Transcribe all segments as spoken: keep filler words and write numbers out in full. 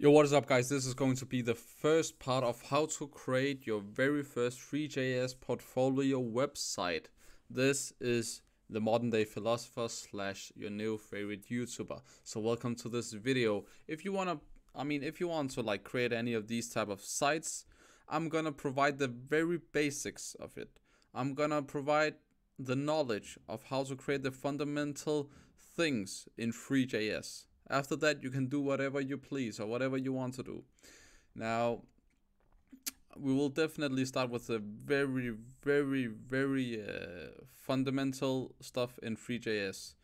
Yo, what is up guys? This is going to be the first part of how to create your very first Three.js portfolio website. This is the modern day philosopher slash your new favorite YouTuber. So welcome to this video. If you want to, I mean, if you want to like create any of these type of sites, I'm going to provide the very basics of it. I'm going to provide the knowledge of how to create the fundamental things in Three.js. After that, you can do whatever you please or whatever you want to do. Now, we will definitely start with the very, very, very uh, fundamental stuff in Three.js.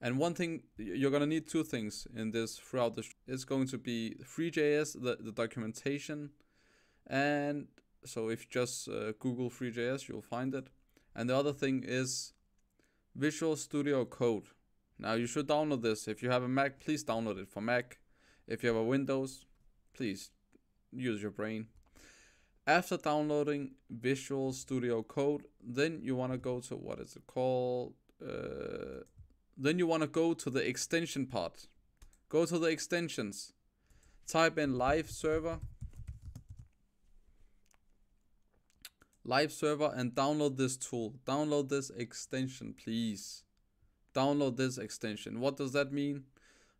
And one thing, you're going to need two things in this throughout the, it's going to be Three.js, the, the documentation. And so if you just uh, Google Three.js, you'll find it. And the other thing is Visual Studio Code. Now you should download this. If you have a Mac, please download it for Mac. If you have a Windows, please use your brain. After downloading Visual Studio Code, then you want to go to, what is it called? Uh, then you want to go to the extension part. Go to the extensions. Type in Live Server. Live Server and download this tool. Download this extension, please. Download this extension. What does that mean?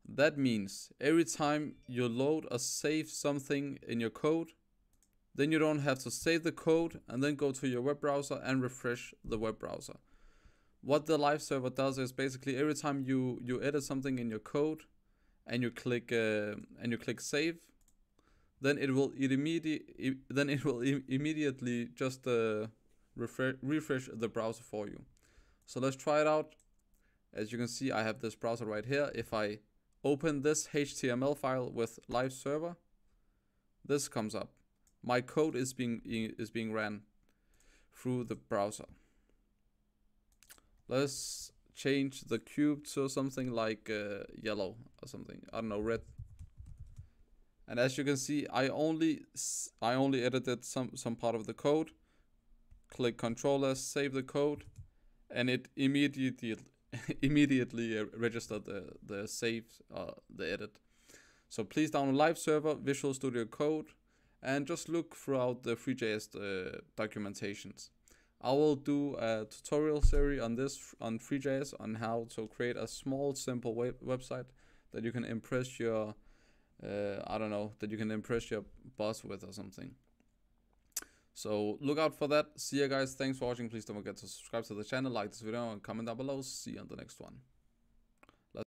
That means every time you load or save something in your code, then you don't have to save the code and then go to your web browser and refresh the web browser. What the Live Server does is basically every time you you edit something in your code and you click uh, and you click save, then it will it immediately then it will im immediately just uh, refresh refresh the browser for you. So let's try it out. As you can see, I have this browser right here. If I open this H T M L file with Live Server, this comes up. My code is being is being ran through the browser. Let's change the cube to something like uh, yellow or something. I don't know, red. And as you can see, I only I only edited some some part of the code. Click Control S, save the code, and it immediately. immediately uh, register the, the save, uh, the edit. So please download Live Server, Visual Studio Code, and just look throughout the Three.js uh, documentations. I will do a tutorial series on this, on Three.js, on how to create a small, simple web website that you can impress your, uh, I don't know, that you can impress your boss with or something. So look out for that. See you guys. Thanks for watching. Please don't forget to subscribe to the channel, like this video, and comment down below. See you on the next one.